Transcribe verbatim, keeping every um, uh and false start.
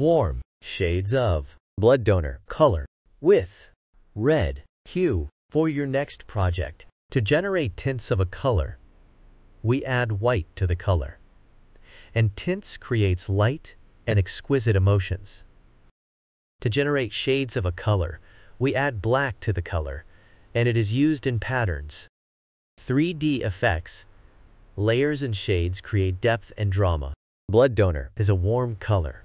warm shades of blood donor color with red hue for your next project. To generate tints of a color, we add white to the color, and tints creates light and exquisite emotions. To generate shades of a color, we add black to the color, and it is used in patterns. three D effects, layers and shades create depth and drama. Blood donor is a warm color,